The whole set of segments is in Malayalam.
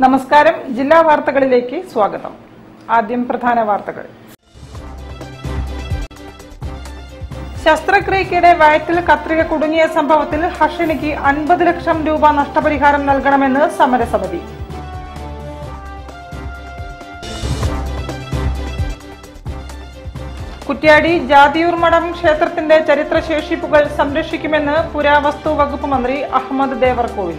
നമസ്കാരം ജില്ലാവാർത്തകളിലേക്ക് സ്വാഗതം. ആദ്യം പ്രധാന വാർത്തകൾ. ശസ്ത്രക്രിയയ്ക്കിടെ വയറ്റിൽ കത്രിക കുടുങ്ങിയ സംഭവത്തിൽ ഹർഷിനിക്ക് 50 ലക്ഷം രൂപ നഷ്ടപരിഹാരം നൽകണമെന്ന് സമരസമിതി. കുറ്റ്യാടി ജാതിയൂർമഠം ക്ഷേത്രത്തിന്റെ ചരിത്രശേഷിപ്പുകൾ സംരക്ഷിക്കുമെന്ന് പുരാവസ്തു വകുപ്പ് മന്ത്രി അഹമ്മദ് ദേവർകോവിൽ.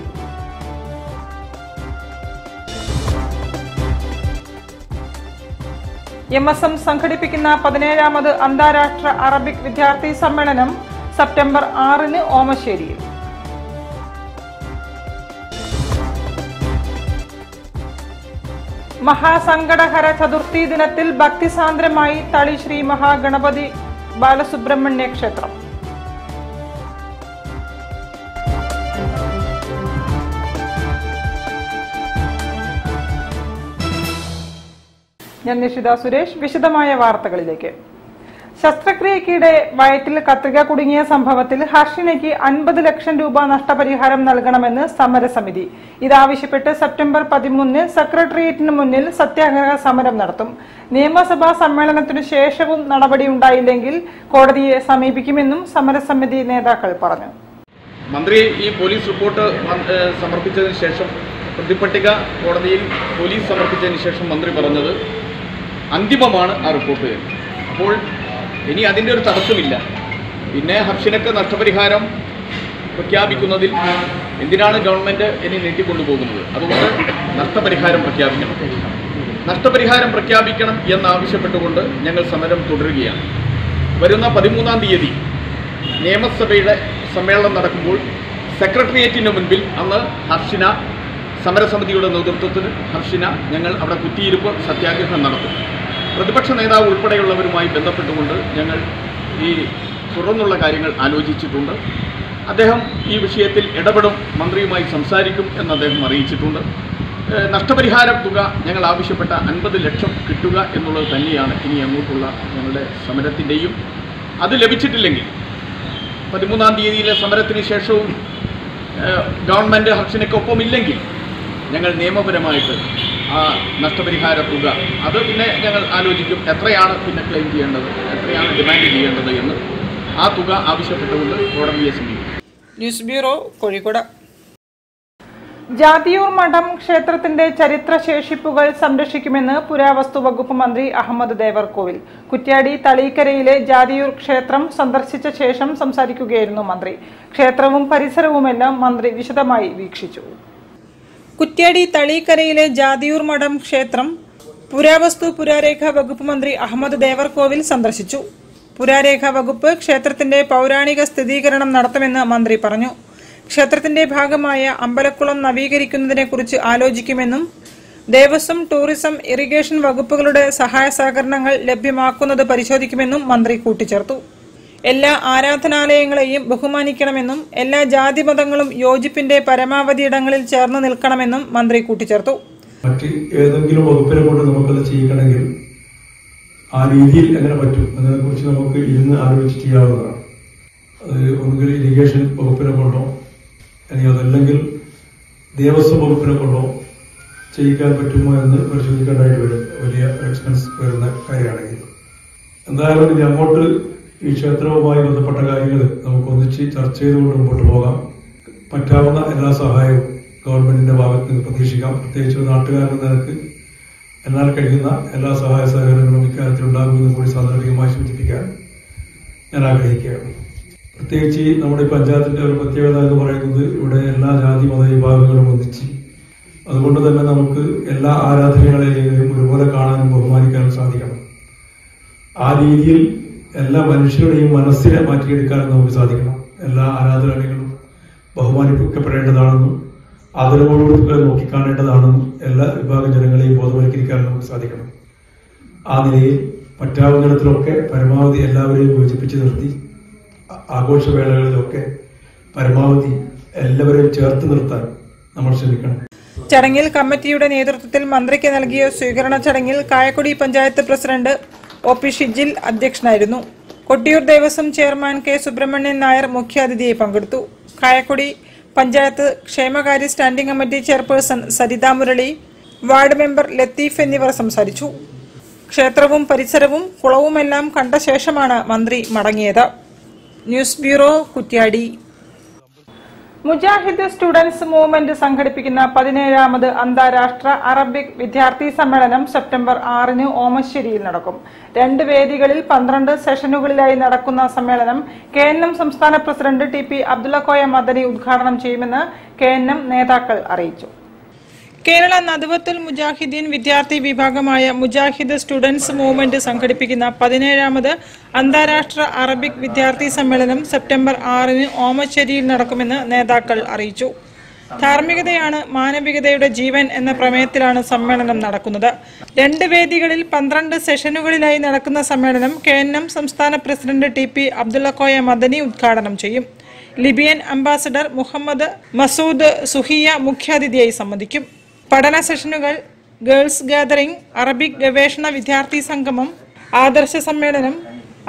MSM സംഘടിപ്പിക്കുന്ന 17ാമത് അന്താരാഷ്ട്ര അറബിക് വിദ്യാർത്ഥി സമ്മേളനം സെപ്റ്റംബർ 6-ന് ഓമശ്ശേരിയിൽ. മഹാസംഘടഹര ചതുർത്ഥി ദിനത്തിൽ ഭക്തിസാന്ദ്രമായി തളി ശ്രീ മഹാഗണപതി ബാലസുബ്രഹ്മണ്യ ക്ഷേത്രം. നിഷിത സുരേഷ് വിശദമായ വാർത്തകളിലേക്ക്. ശസ്ത്രക്രിയയ്ക്കിടെ വയറ്റിൽ കത്രിക കുടുങ്ങിയ സംഭവത്തിൽ ഹർഷിനിക്ക് 50 ലക്ഷം രൂപ നഷ്ടപരിഹാരം നൽകണമെന്ന് സമരസമിതി. ഇതാവശ്യപ്പെട്ട് സെപ്റ്റംബർ 13-ന് സെക്രട്ടേറിയറ്റിന് മുന്നിൽ സത്യാഗ്രഹ സമരം നടത്തും. നിയമസഭാ സമ്മേളനത്തിനു ശേഷവും നടപടിയുണ്ടായില്ലെങ്കിൽ കോടതിയെ സമീപിക്കുമെന്നും സമരസമിതി നേതാക്കൾ പറഞ്ഞു. മന്ത്രി ഈ പോലീസ് റിപ്പോർട്ട് സമർപ്പിച്ചതിന് ശേഷം പ്രതിപട്ടിക കോടതിയിൽ പോലീസ് സമർപ്പിച്ചതിന് ശേഷം മന്ത്രി പറഞ്ഞത് അന്തിമമാണ് ആ റിപ്പോർട്ട് തന്നെ. അപ്പോൾ ഇനി അതിൻ്റെ ഒരു തടസ്സമില്ല. പിന്നെ ഹർഷിനൊക്കെ നഷ്ടപരിഹാരം പ്രഖ്യാപിക്കുന്നതിൽ എന്തിനാണ് ഗവൺമെൻറ് ഇനി നീട്ടിക്കൊണ്ടുപോകുന്നത്? അതുകൊണ്ട് നഷ്ടപരിഹാരം പ്രഖ്യാപിക്കണം. നഷ്ടപരിഹാരം പ്രഖ്യാപിക്കണം എന്നാവശ്യപ്പെട്ടുകൊണ്ട് ഞങ്ങൾ സമരം തുടരുകയാണ്. വരുന്ന 13-ാം തീയതി നിയമസഭയുടെ സമ്മേളനം നടക്കുമ്പോൾ സെക്രട്ടേറിയറ്റിന് മുൻപിൽ അന്ന് ഹർഷിന സമരസമിതിയുടെ നേതൃത്വത്തിൽ ഹർഷിന ഞങ്ങൾ അവിടെ കുത്തിയിരിപ്പ് സത്യാഗ്രഹം നടത്തും. പ്രതിപക്ഷ നേതാവ് ഉൾപ്പെടെയുള്ളവരുമായി ബന്ധപ്പെട്ടുകൊണ്ട് ഞങ്ങൾ ഈ തുടർന്നുള്ള കാര്യങ്ങൾ ആലോചിച്ചിട്ടുണ്ട്. അദ്ദേഹം ഈ വിഷയത്തിൽ ഇടപെടും, മന്ത്രിയുമായി സംസാരിക്കും എന്ന് അദ്ദേഹം അറിയിച്ചിട്ടുണ്ട്. നഷ്ടപരിഹാരം തുക ഞങ്ങൾ ആവശ്യപ്പെട്ട 50 ലക്ഷം കിട്ടുക എന്നുള്ളത് തന്നെയാണ് ഇനി അങ്ങോട്ടുള്ള ഞങ്ങളുടെ സമരത്തിൻ്റെയും. അത് ലഭിച്ചിട്ടില്ലെങ്കിൽ 13-ാം തീയതിയിലെ സമരത്തിന് ശേഷവും ഗവൺമെൻറ് ഹർഷിനൊക്കൊപ്പമില്ലെങ്കിൽ ഞങ്ങൾ നിയമപരമായിട്ട് ആ നഷ്ടപരിഹാര തുക അത് പിന്നെ ഞങ്ങൾ ആലോചിക്കും, എത്രയാണ് പിന്നെ ക്ലെയിം ചെയ്യേണ്ടത്, എത്രയാണ് ഡിമാൻഡ് ചെയ്യേണ്ടത് എന്ന് ആ തുക ആവശ്യപ്പെട്ടുകൊണ്ട് കോടതിയെ സമീപിക്കും. News bureau, Kozhikode. ജാതിയൂർ മഠം ക്ഷേത്രത്തിന്റെ ചരിത്രശേഷിപ്പുകൾ സംരക്ഷിക്കുമെന്ന് പുരാവസ്തു വകുപ്പ് മന്ത്രി അഹമ്മദ് ദേവർകോവിൽ. കുറ്റ്യാടി തളീക്കരയിലെ ജാതിയൂർ ക്ഷേത്രം സന്ദർശിച്ച ശേഷം സംസാരിക്കുകയായിരുന്നു മന്ത്രി. ക്ഷേത്രവും പരിസരവുമെല്ലാം മന്ത്രി വിശദമായി വീക്ഷിച്ചു. കുറ്റ്യാടി തളീക്കരയിലെ ജാതിയൂർ മഠം ക്ഷേത്രം പുരാവസ്തു പുരാരേഖ വകുപ്പ് മന്ത്രി അഹമ്മദ് ദേവർകോവിൽ സന്ദർശിച്ചു. പുരാരേഖ വകുപ്പ് ക്ഷേത്രത്തിന്റെ പൗരാണിക സ്ഥിരീകരണം നടത്തുമെന്ന് മന്ത്രി പറഞ്ഞു. ക്ഷേത്രത്തിന്റെ ഭാഗമായ അമ്പലക്കുളം നവീകരിക്കുന്നതിനെക്കുറിച്ച് ആലോചിക്കുമെന്നും ദേവസ്വം, ടൂറിസം, ഇറിഗേഷൻ വകുപ്പുകളുടെ സഹായ സഹകരണങ്ങൾ ലഭ്യമാക്കുന്നത് പരിശോധിക്കുമെന്നും മന്ത്രി കൂട്ടിച്ചേർത്തു. എല്ലാ ആരാധനാലയങ്ങളെയും ബഹുമാനിക്കണമെന്നും എല്ലാ ജാതിമതങ്ങളും യോജിപ്പിന്റെ പരമാവധി ഇടങ്ങളിൽ ചേർന്ന് നിൽക്കണമെന്നും മന്ത്രി കൂട്ടിച്ചേർത്തു. മറ്റ് ഏതെങ്കിലും വകുപ്പിനെ കൊണ്ട് നമുക്കത് ചെയ്യണമെങ്കിൽ ആ രീതിയിൽ എങ്ങനെ പറ്റും എന്നതിനെക്കുറിച്ച് നമുക്ക് ഇന്ന് ആലോചിച്ച് ചെയ്യാവുന്നതാണ്. അത് ഒന്നുകിൽ ഇറിഗേഷൻ വകുപ്പിനെ കൊണ്ടോ അല്ലെങ്കിൽ അതല്ലെങ്കിൽ ദേവസ്വം വകുപ്പിനെ കൊണ്ടോ ചെയ്യിക്കാൻ പറ്റുമോ എന്ന് പരിശോധിക്കേണ്ടതായിട്ട് വരും. വലിയ എക്സ്പെൻസ് വരുന്ന കാര്യമാണെങ്കിൽ എന്തായാലും ഇനി അങ്ങോട്ട് ഈ ക്ഷേത്രവുമായി ബന്ധപ്പെട്ട കാര്യങ്ങൾ നമുക്കൊന്നിച്ച് ചർച്ച ചെയ്തുകൊണ്ട് മുമ്പോട്ട് പോകാം. പറ്റാവുന്ന എല്ലാ സഹായവും ഗവൺമെന്റിന്റെ ഭാഗത്ത് നിന്ന് പ്രതീക്ഷിക്കാം. പ്രത്യേകിച്ച് നാട്ടുകാരുടെ നിരക്ക് എന്നാൽ കഴിയുന്ന എല്ലാ സഹായ സഹകരണങ്ങളും ഇക്കാര്യത്തിലുണ്ടാകുമെന്ന് കൂടി സാധാരണമായി സൂചിപ്പിക്കാൻ ഞാൻ ആഗ്രഹിക്കുകയാണ്. പ്രത്യേകിച്ച് നമ്മുടെ പഞ്ചായത്തിന്റെ ഒരു പ്രത്യേകത എന്ന് പറയുന്നത് ഇവിടെ എല്ലാ ജാതി മത വിഭാഗങ്ങളും ഒന്നിച്ച്, അതുകൊണ്ട് തന്നെ നമുക്ക് എല്ലാ ആരാധനകളെയും ഒരുപോലെ കാണാനും ബഹുമാനിക്കാനും സാധിക്കണം. ആ രീതിയിൽ എല്ലാ മനുഷ്യരുടെയും മനസ്സിനെ മാറ്റിയെടുക്കാനും നമുക്ക് സാധിക്കണം. എല്ലാ ആരാധനകളും ബഹുമാനിപ്പിക്കപ്പെടേണ്ടതാണെന്നും ആദരവോടുകൂടി നോക്കിക്കാണേണ്ടതാണെന്നും എല്ലാ വിഭാഗം ജനങ്ങളെയും ബോധവൽക്കരിക്കാൻ നമുക്ക് സാധിക്കണം. ആ നിലയിൽ പറ്റാവുന്നിടത്തിലൊക്കെ പരമാവധി എല്ലാവരെയും യോജിപ്പിച്ച് നിർത്തി ആഘോഷവേളകളിലൊക്കെ പരമാവധി എല്ലാവരെയും ചേർത്ത് നിർത്താൻ നമ്മൾ ശ്രമിക്കണം. ചടങ്ങിൽ കമ്മിറ്റിയുടെ നേതൃത്വത്തിൽ മന്ത്രിക്ക് നൽകിയ സ്വീകരണ ചടങ്ങിൽ Kayakkodi panchayat president O P Shijil അധ്യക്ഷനായിരുന്നു. കൊട്ടിയൂർ ദേവസ്വം ചെയർമാൻ കെ സുബ്രഹ്മണ്യൻ നായർ മുഖ്യാതിഥിയായി പങ്കെടുത്തു. കായക്കൊടി പഞ്ചായത്ത് ക്ഷേമകാര്യ standing committee chairperson Saritha Murali, ward member Latheef എന്നിവർ സംസാരിച്ചു. ക്ഷേത്രവും പരിസരവും കുളവുമെല്ലാം കണ്ട ശേഷമാണ് മന്ത്രി മടങ്ങിയത്. News bureau, Kuttiadi. Mujahid students movement സംഘടിപ്പിക്കുന്ന 17ാമത് അന്താരാഷ്ട്ര അറബിക് വിദ്യാർത്ഥി സമ്മേളനം സെപ്റ്റംബർ 6-ന് ഓമശ്ശേരിയിൽ നടക്കും. 2 വേദികളിൽ 12 സെഷനുകളിലായി നടക്കുന്ന സമ്മേളനം KNM സംസ്ഥാന പ്രസിഡന്റ് TP അബ്ദുള്ളക്കോയ മദനി ഉദ്ഘാടനം ചെയ്യുമെന്ന് KNM നേതാക്കൾ അറിയിച്ചു. കേരള നദവത്തുൽ മുജാഹിദീൻ വിദ്യാർത്ഥി വിഭാഗമായ മുജാഹിദ് സ്റ്റുഡൻസ് മൂവ്മെന്റ് സംഘടിപ്പിക്കുന്ന 17ാമത് അന്താരാഷ്ട്ര അറബിക് വിദ്യാർത്ഥി സമ്മേളനം സെപ്റ്റംബർ 6-ന് ഓമശ്ശേരിയിൽ നടക്കുമെന്ന് നേതാക്കൾ അറിയിച്ചു. ധാർമ്മികതയാണ് മാനവികതയുടെ ജീവൻ എന്ന പ്രമേയത്തിലാണ് സമ്മേളനം നടക്കുന്നത്. 2 വേദികളിൽ 12 സെഷനുകളിലായി നടക്കുന്ന സമ്മേളനം KNM സംസ്ഥാന പ്രസിഡന്റ് TP അബ്ദുള്ളക്കോയ മദനി ഉദ്ഘാടനം ചെയ്യും. Libyan ambassador Muhammad Masood Suhiya മുഖ്യാതിഥിയായി സംബന്ധിക്കും. പഠന സെഷനുകൾ, ഗേൾസ് ഗാദറിംഗ്, അറബിക് ഗവേഷണ വിദ്യാർത്ഥി സംഗമം, ആദർശ സമ്മേളനം,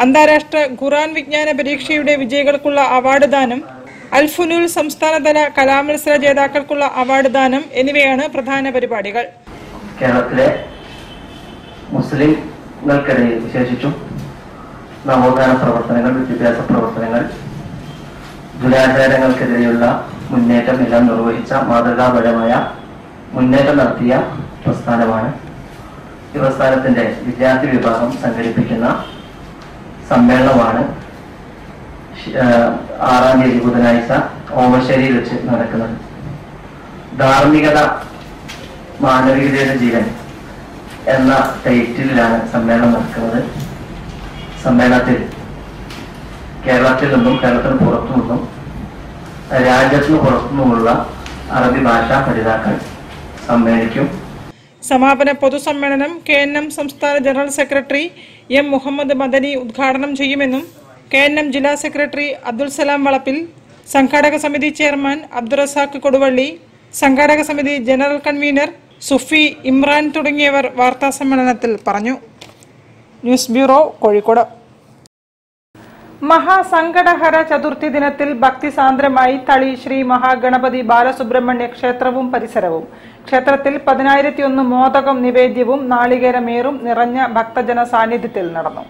അന്താരാഷ്ട്ര ഖുർആൻ വിജ്ഞാന പരീക്ഷയുടെ വിജയികൾക്കുള്ള അവാർഡ് ദാനം, അൽഫുനൂൽ സംസ്ഥാനതല കലാമത്സര ജേതാക്കൾക്കുള്ള അവാർഡ് ദാനം എന്നിവയാണ് പ്രധാന പരിപാടികൾ. കേരളത്തിലെ മുസ്ലിംകൾക്കിടയിൽ വിശേഷിച്ചും നവോത്ഥാന പ്രവർത്തനങ്ങൾ, വിദ്യാഭ്യാസ പ്രവർത്തനങ്ങൾ, ദുരാചാരങ്ങൾക്കെതിരെയുള്ള മുന്നേറ്റം എല്ലാം നിർവഹിച്ച മാതൃകാപരമായ മുന്നേറ്റം നടത്തിയ പ്രസ്ഥാനമാണ് ഈ പ്രസ്ഥാനത്തിന്റെ വിദ്യാർത്ഥി വിഭാഗം സംഘടിപ്പിക്കുന്ന സമ്മേളനമാണ് 6-ാം തീയതി ബുധനാഴ്ച ഓമശ്ശേരിയിൽ വെച്ച് നടക്കുന്നത്. ധാർമ്മികത, മാനവികതയുടെ ജീവൻ എന്ന ടൈറ്റിലാണ് സമ്മേളനം നടക്കുന്നത്. സമ്മേളനത്തിൽ കേരളത്തിൽ നിന്നും, കേരളത്തിന് പുറത്തു നിന്നും, രാജ്യത്തിന് പുറത്തു നിന്നുമുള്ള അറബി ഭാഷാ പഠിതാക്കൾ സമ്മേളിക്കും. സമാപന പൊതുസമ്മേളനം KNM സംസ്ഥാന general secretary M Muhammad Madani ഉദ്ഘാടനം ചെയ്യുമെന്നും KNM ജില്ലാ സെക്രട്ടറി അബ്ദുൽ സലാം വളപ്പിൽ, സംഘാടക സമിതി ചെയർമാൻ അബ്ദുറസാഖ് കൊടുവള്ളി, സംഘാടക സമിതി ജനറൽ കൺവീനർ സുഫി ഇമ്രാൻ തുടങ്ങിയവർ വാർത്താ സമ്മേളനത്തിൽ പറഞ്ഞു. News bureau, Kozhikode. മഹാസങ്കടഹര ചതുർത്ഥി ദിനത്തിൽ ഭക്തിസാന്ദ്രമായി തളി ശ്രീ മഹാഗണപതി ബാലസുബ്രഹ്മണ്യ ക്ഷേത്രവും പരിസരവും. ക്ഷേത്രത്തിൽ 10,001 മോദകം നിവേദ്യവും നാളികേരമേറും നിറഞ്ഞ ഭക്തജന സാന്നിധ്യത്തിൽ നടന്നു.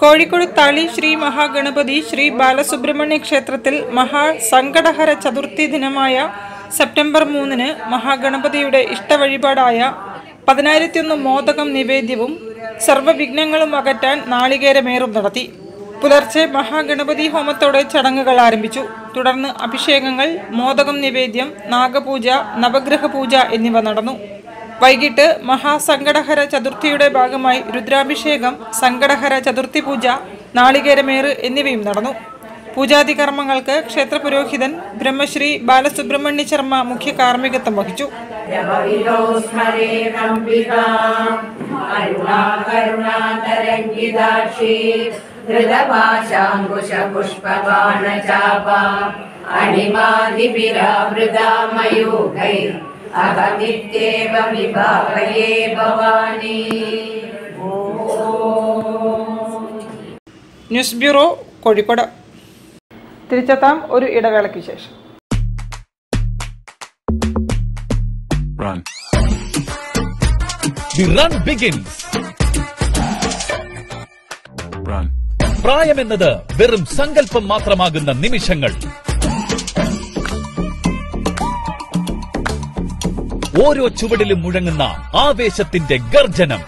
കോഴിക്കോട് തളി ശ്രീ മഹാഗണപതി ശ്രീ ബാലസുബ്രഹ്മണ്യ ക്ഷേത്രത്തിൽ മഹാസങ്കടഹര ചതുർത്ഥി ദിനമായ സെപ്റ്റംബർ 3-ന് മഹാഗണപതിയുടെ ഇഷ്ടവഴിപാടായ 10,001 മോദകം നിവേദ്യവും സർവ്വവിഘ്നങ്ങളും അകറ്റാൻ നാളികേരമേറും നടത്തി. പുലർച്ചെ മഹാഗണപതി ഹോമത്തോടെ ചടങ്ങുകൾ ആരംഭിച്ചു. തുടർന്ന് അഭിഷേകങ്ങൾ, മോദകം നിവേദ്യം, നാഗപൂജ, നവഗ്രഹ പൂജ എന്നിവ നടന്നു. വൈകിട്ട് മഹാസങ്കടഹര ചതുർത്ഥിയുടെ ഭാഗമായി രുദ്രാഭിഷേകം, സങ്കടഹര ചതുർത്ഥി പൂജ, നാളികേരമേറ് എന്നിവയും നടന്നു. പൂജാതി കർമ്മങ്ങൾക്ക് ക്ഷേത്ര പുരോഹിതൻ ബ്രഹ്മശ്രീ ബാലസുബ്രഹ്മണ്യ ശർമ്മ മുഖ്യ കാർമ്മികത്വം വഹിച്ചു. News bureau, Kozhikode. തിരിച്ചെത്താം ഒരു ഇടവേളയ്ക്ക് ശേഷം. പ്രായമെന്നത് വെറും സങ്കല്പം മാത്രമാകുന്ന നിമിഷങ്ങൾ, ഓരോ ചുവടിലും മുഴങ്ങുന്ന ആവേശത്തിന്റെ ഗർജനം,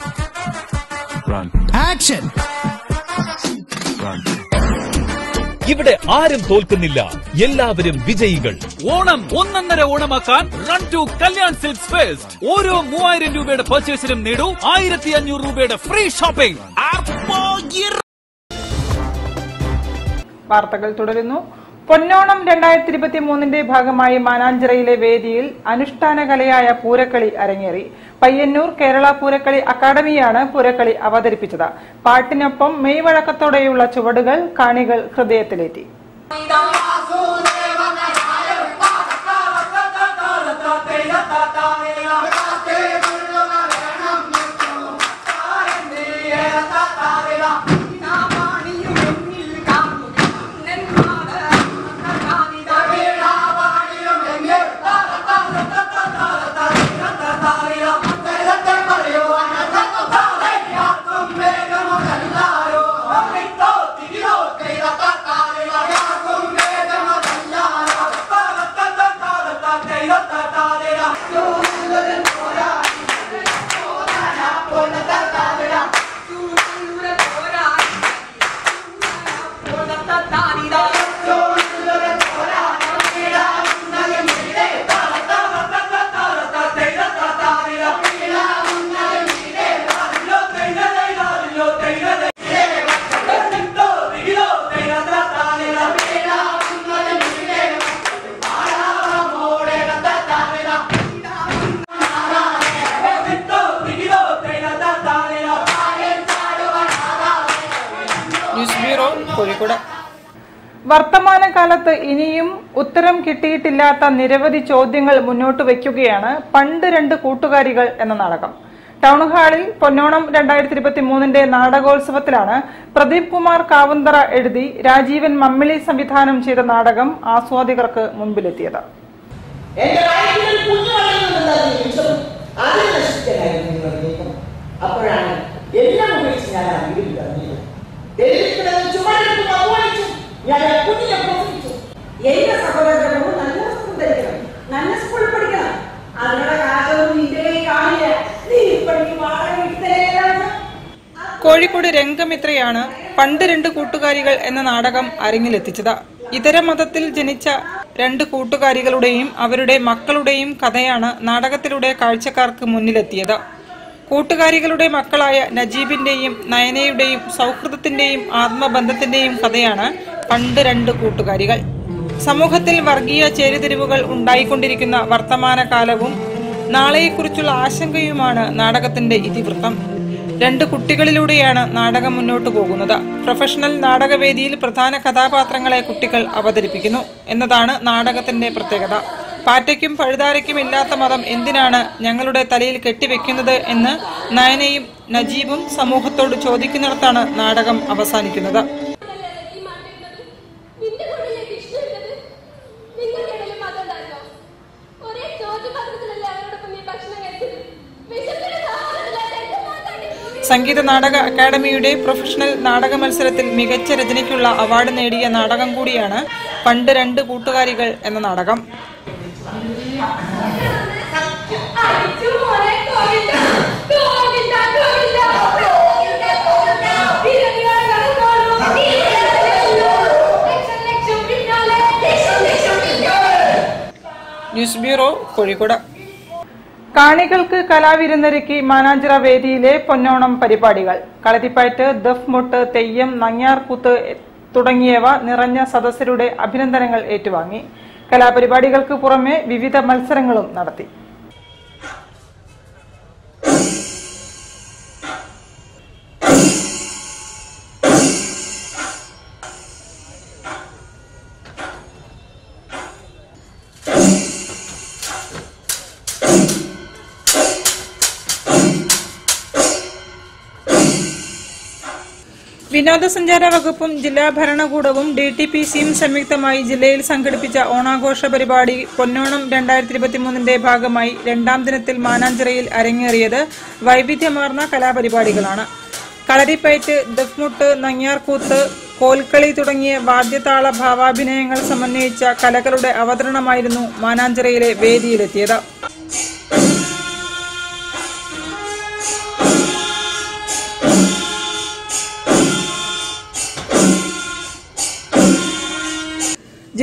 ഇവിടെ ആരും തോൽക്കുന്നില്ല, എല്ലാവരും വിജയികൾ. ഓണം ഒന്നൊന്നര ഓണമാക്കാൻ run to Kalyan silks fest. ഓരോ 3000 രൂപയുടെ പർച്ചേസിനും നേടൂ 1500 രൂപയുടെ ഫ്രീ ഷോപ്പിംഗ്. വാർത്തകൾ തുടരുന്നു. പൊന്നോണം 2023ന്റെ ഭാഗമായി മാനാഞ്ചിറയിലെ വേദിയിൽ അനുഷ്ഠാന കലയായ പൂരക്കളി അരങ്ങേറി. പയ്യന്നൂർ കേരള പൂരക്കളി അക്കാദമിയാണ് പൂരക്കളി അവതരിപ്പിച്ചത്. പാട്ടിനൊപ്പം മെയ് വഴക്കത്തോടെയുള്ള ചുവടുകൾ കാണികൾ ഹൃദയത്തിലേറ്റി. വർത്തമാനകാലത്ത് ഇനിയും ഉത്തരം കിട്ടിയിട്ടില്ലാത്ത നിരവധി ചോദ്യങ്ങൾ മുന്നോട്ട് വയ്ക്കുകയാണ് പണ്ട് രണ്ട് കൂട്ടുകാരികൾ എന്ന നാടകം. ടൗൺ ഹാളിൽ പൊന്നോണം 2023ന്റെ നാടകോത്സവത്തിലാണ് പ്രദീപ് കുമാർ കാവുന്തറ എഴുതി രാജീവൻ മമ്മിളി സംവിധാനം ചെയ്ത നാടകം ആസ്വാദികർക്ക് മുൻപിലെത്തിയത്. കോഴിക്കോട് രംഗമിത്രയാണ് പണ്ട് രണ്ട് കൂട്ടുകാരികൾ എന്ന നാടകം അരങ്ങിലെത്തിച്ചത്. ഇതര മതത്തിൽ ജനിച്ച രണ്ട് കൂട്ടുകാരികളുടെയും അവരുടെ മക്കളുടെയും കഥയാണ് നാടകത്തിലൂടെ കാഴ്ചക്കാർക്ക് മുന്നിലെത്തിയത്. കൂട്ടുകാരികളുടെ മക്കളായ നജീബിന്റെയും നയനയുടെയും സൗഹൃദത്തിന്റെയും ആത്മബന്ധത്തിന്റെയും കഥയാണ് പണ്ട് രണ്ട് കൂട്ടുകാരികൾ. സമൂഹത്തിൽ വർഗീയ ചേരിതിരിവുകൾ ഉണ്ടായിക്കൊണ്ടിരിക്കുന്ന വർത്തമാനകാലവും നാളെയെക്കുറിച്ചുള്ള ആശങ്കയുമാണ് നാടകത്തിന്റെ ഇതിവൃത്തം. രണ്ട് കുട്ടികളിലൂടെയാണ് നാടകം മുന്നോട്ടു പോകുന്നത്. പ്രൊഫഷണൽ നാടകവേദിയിൽ പ്രധാന കഥാപാത്രങ്ങളെ കുട്ടികൾ അവതരിപ്പിക്കുന്നു എന്നതാണ് നാടകത്തിന്റെ പ്രത്യേകത. പാറ്റയ്ക്കും പഴുതാരയ്ക്കും ഇല്ലാത്ത മതം എന്തിനാണ് ഞങ്ങളുടെ തലയിൽ കെട്ടിവെക്കുന്നത് എന്ന് നയനയും നജീബും സമൂഹത്തോട് ചോദിക്കുന്നിടത്താണ് നാടകം അവസാനിക്കുന്നത്. സംഗീത നാടക അക്കാദമിയുടെ പ്രൊഫഷണൽ നാടക മത്സരത്തിൽ മികച്ച രചനയ്ക്കുള്ള അവാർഡ് നേടിയ നാടകം കൂടിയാണ് പണ്ട് രണ്ട് കൂട്ടുകാരികൾ എന്ന നാടകം. News bureau Kozhikode. കാണികൾക്ക് കലാവിരുന്നൊരുക്കി മാനാഞ്ചിറ വേദിയിലെ പൊന്നോണം പരിപാടികൾ. കളത്തിപ്പയറ്റ്, ദഫ്മുട്ട്, തെയ്യം, നങ്ങ്യാർകൂത്ത് തുടങ്ങിയവ നിറഞ്ഞ സദസ്യരുടെ അഭിനന്ദനങ്ങൾ ഏറ്റുവാങ്ങി. കലാപരിപാടികൾക്ക് പുറമെ വിവിധ മത്സരങ്ങളും നടത്തി. വിനോദസഞ്ചാര വകുപ്പും ജില്ലാ ഭരണകൂടവും DTPCയും സംയുക്തമായി ജില്ലയിൽ സംഘടിപ്പിച്ച ഓണാഘോഷ പരിപാടി പൊന്നോണം 2023ന്റെ ഭാഗമായി രണ്ടാം ദിനത്തിൽ മാനാഞ്ചിറയിൽ അരങ്ങേറിയത് വൈവിധ്യമാർന്ന കലാപരിപാടികളാണ്. കളരിപ്പയറ്റ്, ദഫ്മുട്ട്, നങ്ങ്യാർകൂത്ത്, കോൽക്കളി തുടങ്ങിയ വാദ്യതാള ഭാവാഭിനയങ്ങൾ സമന്വയിച്ച കലകളുടെ അവതരണമായിരുന്നു മാനാഞ്ചിറയിലെ വേദിയിലെത്തിയത്.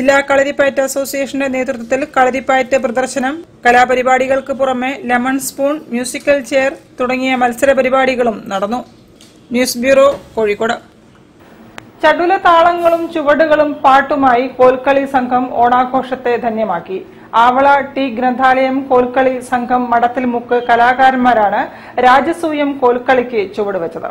ജില്ലാ കളരിപ്പയറ്റ് അസോസിയേഷന്റെ നേതൃത്വത്തിൽ കളരിപ്പയറ്റ് പ്രദർശനം, കലാപരിപാടികൾക്ക് പുറമെ ലെമൺ സ്പൂൺ, മ്യൂസിക്കൽ ചെയർ തുടങ്ങിയ മത്സര പരിപാടികളും നടന്നു. News bureau, Kozhikode. ചടുല താളങ്ങളും ചുവടുകളും പാട്ടുമായി കോൽക്കളി സംഘം ഓണാഘോഷത്തെ ധന്യമാക്കി. ആവള ടി ഗ്രന്ഥാലയം കോൽക്കളി സംഘം മടത്തിൽമുക്ക് കലാകാരന്മാരാണ് രാജസൂയം കോൽക്കളിക്ക് ചുവടുവെച്ചത്.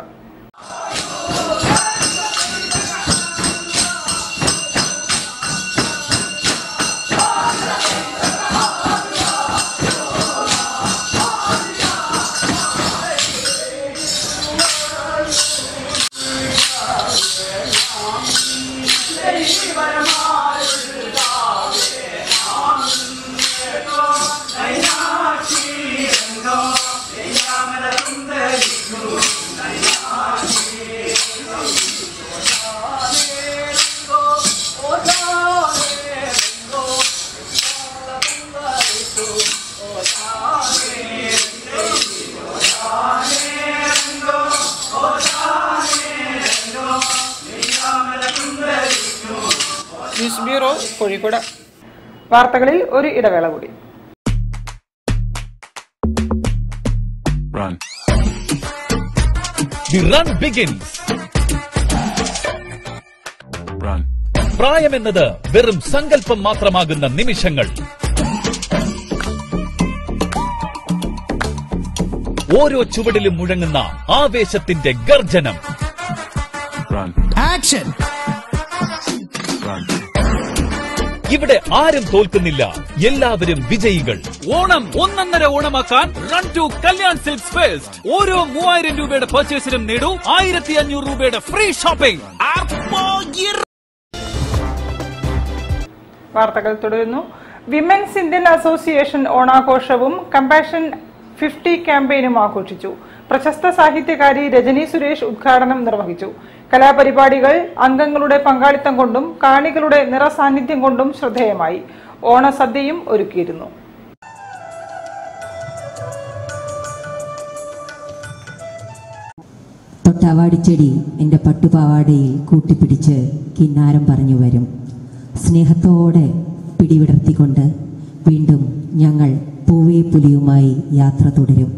News bureau, Kozhikode. വാർത്തകളിൽ ഒരു ഇടവേള കൂടി. പ്രായമെന്നത് വെറും സങ്കല്പം മാത്രമാകുന്ന നിമിഷങ്ങൾ ഓരോ ചുവടിലും മുഴങ്ങുന്ന ആവേശത്തിന്റെ ഗർജനം. ആക്ഷൻ. ഇവിടെ ആരും തോൽക്കുന്നില്ല, എല്ലാവരും വിജയികൾ. ഓണം 1.5 ഓണമാക്കാൻ run to Kalyan silks fest. ഓരോ 3000 രൂപയുടെ പർച്ചേസിനും നേടൂ 1500 രൂപയുടെ ഫ്രീ ഷോപ്പിംഗ്. വാർത്തകൾ തുടരുന്നു. വിമൻസ് ഇന്ത്യൻ അസോസിയേഷൻ ഓണാഘോഷവും കമ്പാഷൻ 50 ക്യാമ്പയിനും ആഘോഷിച്ചു. പ്രശസ്ത സാഹിത്യകാരി രജനി സുരേഷ് ഉദ്ഘാടനം നിർവഹിച്ചു. കലാപരിപാടികൾ അംഗങ്ങളുടെ പങ്കാളിത്തം കൊണ്ടും കാണികളുടെ നിറസാന്നിധ്യം കൊണ്ടും ശ്രദ്ധേയമായി. ഓണസദ്യയും ഒരുക്കിയിരുന്നു. തൊട്ടാവാടിച്ചെടി എന്റെ പട്ടുപാവാടയിൽ കൂട്ടിപ്പിടിച്ച് കിന്നാരം പറഞ്ഞു വരും. സ്നേഹത്തോടെ പിടിവിടർത്തിക്കൊണ്ട് വീണ്ടും ഞങ്ങൾ പൂവേ പുലിയുമായി യാത്ര തുടരും.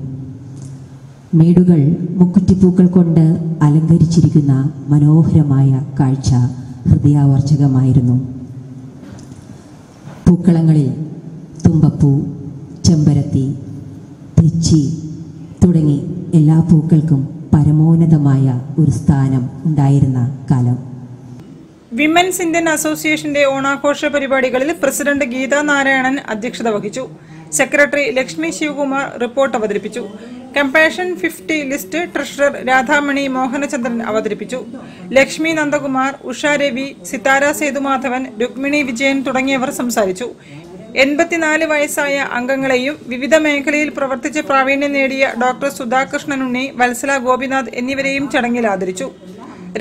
മേടുകൾ മുക്കുറ്റിപ്പൂക്കൾ കൊണ്ട് അലങ്കരിച്ചിരിക്കുന്ന മനോഹരമായ കാഴ്ച ഹൃദയാവർജകമായിരുന്നു. പൂക്കളങ്ങളിൽ തുമ്പപ്പൂ, ചെമ്പരത്തി, തെച്ചി തുടങ്ങി എല്ലാ പൂക്കൾക്കും പരമോന്നതമായ ഒരു സ്ഥാനം ഉണ്ടായിരുന്ന കാലം. വിമൻസ് ഇന്ത്യൻ അസോസിയേഷന്റെ ഓണാഘോഷ പരിപാടികളിൽ പ്രസിഡന്റ് ഗീതാ നാരായണൻ അധ്യക്ഷത വഹിച്ചു. സെക്രട്ടറി ലക്ഷ്മി ശിവകുമാർ റിപ്പോർട്ട് അവതരിപ്പിച്ചു. Compassion 50 list treasurer Radhamani Mohanachandran അവതരിപ്പിച്ചു. ലക്ഷ്മി നന്ദകുമാർ, ഉഷാ രവി, സിതാര സേതുമാധവൻ, രുക്മിണി വിജയൻ തുടങ്ങിയവർ സംസാരിച്ചു. 84 വയസ്സായ അംഗങ്ങളെയും വിവിധ മേഖലയിൽ പ്രവർത്തിച്ച് പ്രാവീണ്യം നേടിയ ഡോക്ടർ സുധാകൃഷ്ണനുണ്ണി, വത്സല ഗോപിനാഥ് എന്നിവരെയും ചടങ്ങിൽ ആദരിച്ചു.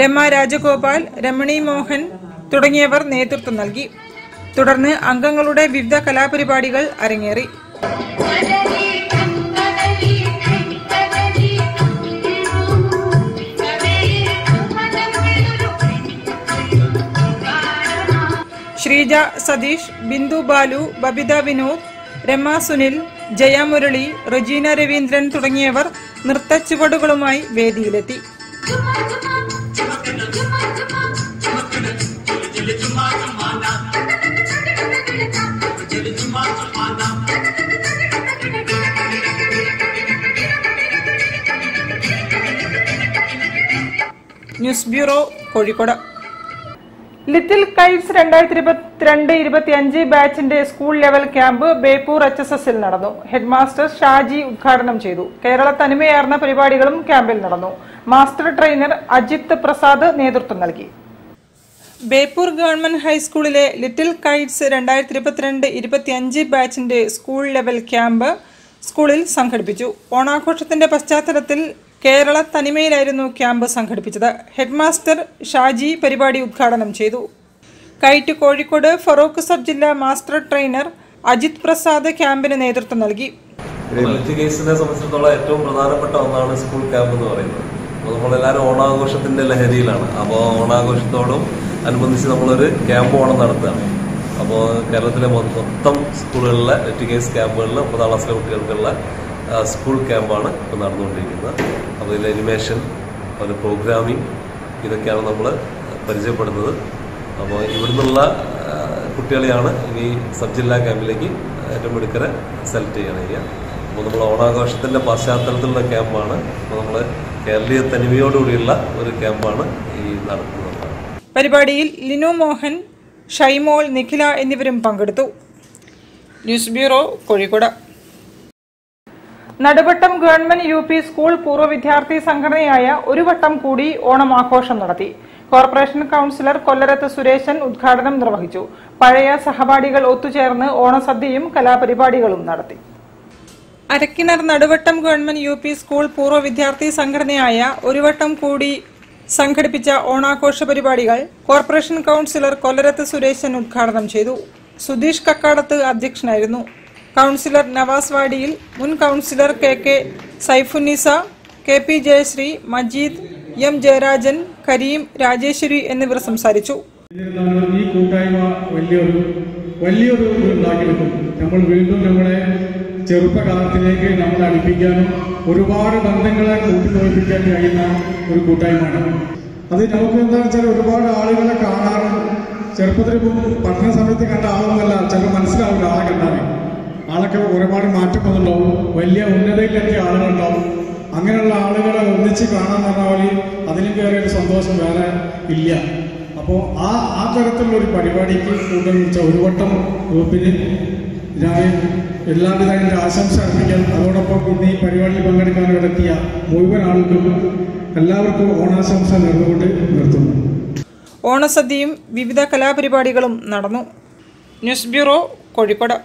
രമ രാജഗോപാൽ, രമണി മോഹൻ തുടങ്ങിയവർ നേതൃത്വം നൽകി. തുടർന്ന് അംഗങ്ങളുടെ വിവിധ കലാപരിപാടികൾ അരങ്ങേറി. ശ്രീജ സതീഷ്, ബിന്ദു ബാലു, ബബിത വിനോദ്, രമ സുനിൽ, ജയമുരളി, റജീന രവീന്ദ്രൻ തുടങ്ങിയവർ നൃത്ത ചുവടുകളുമായി വേദിയിലെത്തി. News bureau, Kozhikode. Little kites 2022-25 ബാച്ചിന്റെ സ്കൂൾ ലെവൽ ക്യാമ്പ് ബേപ്പൂർ HSSൽ നടന്നു. ഹെഡ്മാസ്റ്റർ ഷാജി ഉദ്ഘാടനം ചെയ്തു. കേരള തനിമയാർന്ന പരിപാടികളും ക്യാമ്പിൽ നടന്നു. മാസ്റ്റർ ട്രെയിനർ അജിത് പ്രസാദ് നേതൃത്വം നൽകി. ബേപ്പൂർ ഗവൺമെന്റ് ഹൈസ്കൂളിലെ ലിറ്റിൽ കൈറ്റ്സ് 2022-25 ബാച്ചിന്റെ സ്കൂൾ ലെവൽ ക്യാമ്പ് സ്കൂളിൽ സംഘടിപ്പിച്ചു. ഓണാഘോഷത്തിന്റെ പശ്ചാത്തലത്തിൽ കേരള തനിമയിലായിരുന്നു ക്യാമ്പ് സംഘടിപ്പിച്ചത്. ഹെഡ്മാസ്റ്റർ ഷാജി പരിപാടി ഉദ്ഘാടനം ചെയ്തു. കൈറ്റ് കോഴിക്കോട് ഫറൂഖ് സബ് ജില്ലാ മാസ്റ്റർ ട്രെയിനർ അജിത് പ്രസാദ് ക്യാമ്പിന് നേതൃത്വം നൽകി. കേസിനെ സംബന്ധിച്ചിടത്തോളം ഏറ്റവും പ്രധാനപ്പെട്ട ഒന്നാണ് സ്കൂൾ ക്യാമ്പ് എന്ന് പറയുന്നത്. അപ്പോൾ നമ്മളെല്ലാവരും ഓണാഘോഷത്തിന്റെ ലഹരിയിലാണ്. അപ്പോൾ ഓണാഘോഷത്തോടും അനുബന്ധിച്ച് നമ്മളൊരു ക്യാമ്പ് ഓണം നടത്തുകയാണ്. Kerala Shaimol, Nikila, എന്നിവരും പങ്കെടുത്തു. News bureau Kozhikode. Nadavattam government UP school പൂർവ്വ വിദ്യാർത്ഥി സംഘടനയായ ഒരു വട്ടം കൂടി ഓണം ആഘോഷം നടത്തി. കോർപ്പറേഷൻ കൗൺസിലർ കൊല്ലരത്ത് സുരേഷൻ ഉദ്ഘാടനം നിർവഹിച്ചു. പഴയ സഹപാഠികൾ ഒത്തുചേർന്ന് ഓണസദ്യയും കലാപരിപാടികളും നടത്തി. അരക്കിനർ നടവട്ടം ഗവൺമെന്റ് യുപി സ്കൂൾ പൂർവ്വ വിദ്യാർത്ഥി സംഘടനയായ ഒരു വട്ടം കൂടി സംഘടിപ്പിച്ച ഓണാഘോഷ പരിപാടികൾ കോർപ്പറേഷൻ കൗൺസിലർ കൊല്ലരത്ത് സുരേഷൻ ഉദ്ഘാടനം ചെയ്തു. സുധീഷ് കക്കാടത്ത് അധ്യക്ഷനായിരുന്നു. കൗൺസിലർ നവാസ് വാടിയിൽ, മുൻ councillor K Saifunnisa, K Jayasree, Majeed, M Jayarajan, Kareem, Rajeswari എന്നിവർ സംസാരിച്ചു. ഈ കൂട്ടായ്മ വലിയൊരു നമ്മൾ വീണ്ടും നമ്മുടെ ചെറുപ്പകാലത്തിലേക്ക് നമ്മളെ അടുപ്പിക്കാനും ഒരുപാട് ബന്ധങ്ങളെ കൂട്ടിയോജിപ്പിക്കാൻ കഴിയുന്ന ഒരു കൂട്ടായ്മയാണ് അത്. നമുക്ക് എന്താണെന്ന് വെച്ചാൽ ഒരുപാട് ആളുകളെ കാണാറും ചെറുപ്പത്തിൽ പഠന സമയത്ത് കണ്ട ആളൊന്നുമല്ല, ചിലപ്പോൾ മനസ്സിലാവില്ല. ആളെ കണ്ടാണ് ആളൊക്കെ ഒരുപാട് മാറ്റം വന്നുണ്ടാവും, വലിയ ഉന്നതയിലെത്തിയ ആളുകളുണ്ടാവും. അങ്ങനെയുള്ള ആളുകളെ ഒന്നിച്ച് കാണാൻ പറഞ്ഞ വഴി അതിന് കയറിയ ഒരു സന്തോഷം വേറെ ഇല്ല. അപ്പോൾ ആ തരത്തിലുള്ള ഒരു പരിപാടിക്ക് കൂടുതൽ ഒരു വട്ടം ഗ്രൂപ്പിന് ഞാൻ എല്ലാവിധ ആശംസ അർപ്പിക്കാൻ, അതോടൊപ്പം ഇന്ന് ഈ പരിപാടിയിൽ പങ്കെടുക്കാൻ നടത്തിയ മുഴുവൻ ആളുകൾക്കും എല്ലാവർക്കും ഓണാശംസ നൽകുകൊണ്ട് നിർത്തുന്നു. ഓണസദ്യയും വിവിധ കലാപരിപാടികളും നടന്നു. News bureau Kozhikode.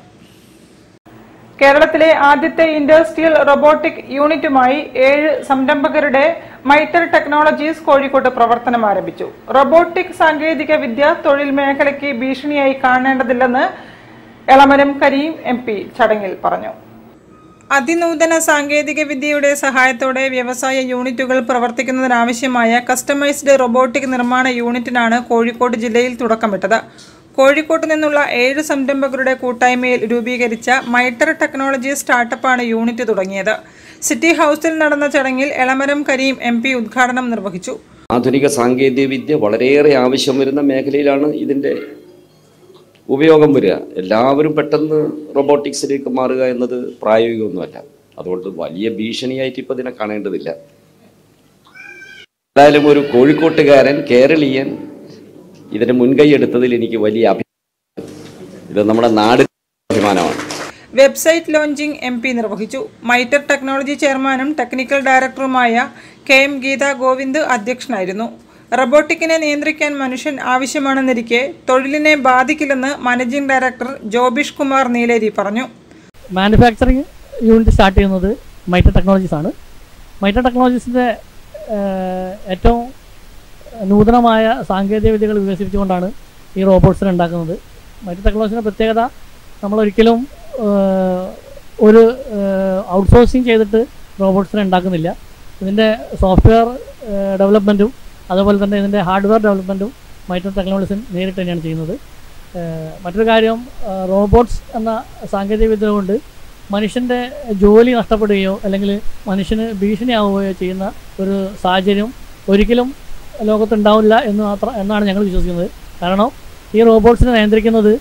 കേരളത്തിലെ ആദ്യത്തെ ഇൻഡസ്ട്രിയൽ റോബോട്ടിക് യൂണിറ്റുമായി 7 സംരംഭകരുടെ മൈറ്റർ ടെക്നോളജീസ് കോഴിക്കോട് പ്രവർത്തനം ആരംഭിച്ചു. റോബോട്ടിക് സാങ്കേതിക വിദ്യ തൊഴിൽ മേഖലയ്ക്ക് ഭീഷണിയായി കാണേണ്ടതില്ലെന്ന് എളമരം കരീം MP ചടങ്ങിൽ പറഞ്ഞു. അതിനൂതന സാങ്കേതിക വിദ്യയുടെ സഹായത്തോടെ വ്യവസായ യൂണിറ്റുകൾ പ്രവർത്തിക്കുന്നതിനാവശ്യമായ കസ്റ്റമൈസ്ഡ് റോബോട്ടിക് നിർമ്മാണ യൂണിറ്റിനാണ് കോഴിക്കോട് ജില്ലയിൽ തുടക്കമിട്ടത്. കോഴിക്കോട്ട് നിന്നുള്ള 7 സംരംഭകരുടെ കൂട്ടായ്മയിൽ രൂപീകരിച്ച മൈറ്റർ ടെക്നോളജി സ്റ്റാർട്ടപ്പാണ് യൂണിറ്റ് തുടങ്ങിയത്. സിറ്റി ഹൗസിൽ നടന്ന ചടങ്ങിൽ എളമരം കരീം MP ഉദ്ഘാടനം നിർവഹിച്ചു. ആധുനിക സാങ്കേതിക വിദ്യ വളരെയേറെ ആവശ്യം വരുന്ന മേഖലയിലാണ് ഇതിൻ്റെ ഉപയോഗം വരിക. എല്ലാവരും പെട്ടെന്ന് റോബോട്ടിക്സിലേക്ക് മാറുക എന്നത് പ്രായോഗികമൊന്നുമല്ല. അതുകൊണ്ട് വലിയ ഭീഷണിയായിട്ട് ഇപ്പോൾ ഇതിനെ കാണേണ്ടതില്ല. എന്തായാലും ഒരു കോഴിക്കോട്ടുകാരൻ, കേരളീയൻ ഇതിന് മുൻകൈ എടുത്തതിൽ എനിക്ക് വലിയ അഭിമാനം. ഇത് നമ്മുടെ നാടിന് അഭിമാനമാണ്. വെബ്സൈറ്റ് ലോഞ്ചിങ് MP നിർവഹിച്ചു. മൈറ്റർ ടെക്നോളജി ചെയർമാനും ടെക്നിക്കൽ ഡയറക്ടറുമായ KM ഗീത ഗോവിന്ദ് അധ്യക്ഷനായിരുന്നു. റോബോട്ടിക്കിനെ നിയന്ത്രിക്കാൻ മനുഷ്യൻ ആവശ്യമാണെന്നിരിക്കെ തൊഴിലിനെ ബാധിക്കില്ലെന്ന് മാനേജിംഗ് ഡയറക്ടർ ജോബിഷ് കുമാർ നീലേരി പറഞ്ഞു. മാനുഫാക്ചറിങ് യൂണിറ്റ് സ്റ്റാർട്ട് ചെയ്യുന്നത് മൈറ്റർ ടെക്നോളജീസാണ്. മൈറ്റർ ടെക്നോളജീസിൻ്റെ ഏറ്റവും നൂതനമായ സാങ്കേതിക വിദ്യകൾ വികസിപ്പിച്ചുകൊണ്ടാണ് ഈ റോബോട്ട്സിനെ ഉണ്ടാക്കുന്നത്. മൈറ്റർ ടെക്നോളജീൻ്റെ പ്രത്യേകത, നമ്മളൊരിക്കലും ഒരു ഔട്ട്സോഴ്സിങ് ചെയ്തിട്ട് റോബോട്ട്സിനെ ഉണ്ടാക്കുന്നില്ല. ഇതിൻ്റെ സോഫ്റ്റ്വെയർ ഡെവലപ്മെൻറ്റും അതുപോലെ തന്നെ ഇതിൻ്റെ ഹാർഡ്വെയർ ഡെവലപ്മെൻറ്റും മൈറ്റർ ടെക്നോളജീസും നേരിട്ട് തന്നെയാണ് ചെയ്യുന്നത്. മറ്റൊരു കാര്യം, റോബോട്ട്സ് എന്ന സാങ്കേതിക വിദ്യ കൊണ്ട് മനുഷ്യൻ്റെ ജോലി നഷ്ടപ്പെടുകയോ അല്ലെങ്കിൽ മനുഷ്യന് ഭീഷണിയാവുകയോ ചെയ്യുന്ന ഒരു സാഹചര്യം ഒരിക്കലും ലോകത്തുണ്ടാവില്ല എന്നാണ് ഞങ്ങൾ വിശ്വസിക്കുന്നത്. കാരണം ഈ റോബോട്ട്സിനെ നിയന്ത്രിക്കുന്നത്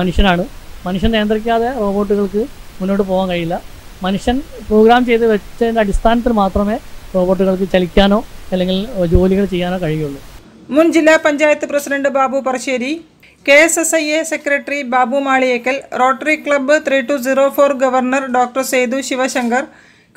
മനുഷ്യനാണ്. മനുഷ്യൻ നിയന്ത്രിക്കാതെ റോബോട്ടുകൾക്ക് മുന്നോട്ട് പോകാൻ കഴിയില്ല. മനുഷ്യൻ പ്രോഗ്രാം ചെയ്ത് വെച്ചതിൻ്റെ അടിസ്ഥാനത്തിൽ മാത്രമേ റോബോട്ടുകൾക്ക് ചലിക്കാനോ അല്ലെങ്കിൽ ജോലികൾ ചെയ്യാനോ കഴിയുള്ളൂ. മുൻ ജില്ലാ panchayat president Babu Parassery, KSSIA secretary Babu Maliyekkal, rotary club 3204 governor doctor Sethu Sivasankar,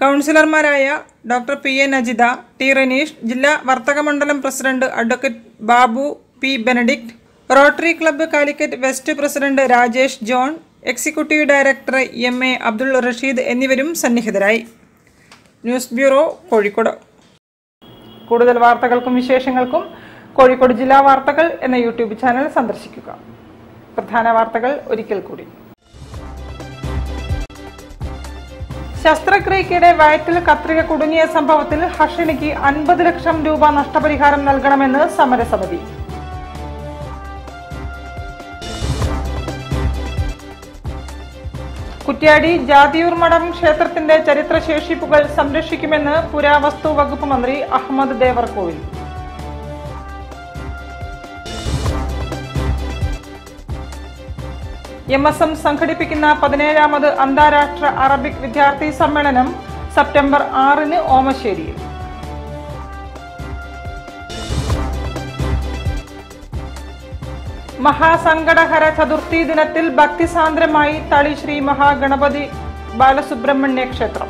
കൗൺസിലർമാരായ doctor PA Najitha, T Ranish, ജില്ലാ വർത്തക മണ്ഡലം president advocate Babu P Benedict, rotary club Calicut west president Rajesh John, executive director MA Abdul Rasheed എന്നിവരും സന്നിഹിതരായി. News bureau Kozhikode. കൂടുതൽ വാർത്തകൾക്കും വിശേഷങ്ങൾക്കും കോഴിക്കോട് ജില്ലാ വാർത്തകൾ എന്ന YouTube ചാനൽ സന്ദർശിക്കുക. പ്രധാന വാർത്തകൾ ഒരിക്കൽ കൂടി. ശസ്ത്രക്രിയക്കിടെ വയറ്റിൽ കത്രിക കുടുങ്ങിയ സംഭവത്തിൽ ഹർഷിണിക്ക് 50 ലക്ഷം രൂപ നഷ്ടപരിഹാരം നൽകണമെന്ന് സമരസമിതി. കുറ്റ്യാടി ജാതിയൂർമഠം ക്ഷേത്രത്തിന്റെ ചരിത്രശേഷിപ്പുകൾ സംരക്ഷിക്കുമെന്ന് പുരാവസ്തു വകുപ്പ് മന്ത്രി അഹമ്മദ് ദേവർകോവിൽ. എംഎസ്എം സംഘടിപ്പിക്കുന്ന 17ാമത് അന്താരാഷ്ട്ര അറബിക് വിദ്യാർത്ഥി സമ്മേളനം സെപ്റ്റംബർ 6-ന് ഓമശ്ശേരിയിൽ. മഹാസംഘടഹര ചതുർത്ഥി ദിനത്തിൽ ഭക്തിസാന്ദ്രമായി തളി ശ്രീ മഹാഗണപതി ബാലസുബ്രഹ്മണ്യ ക്ഷേത്രം.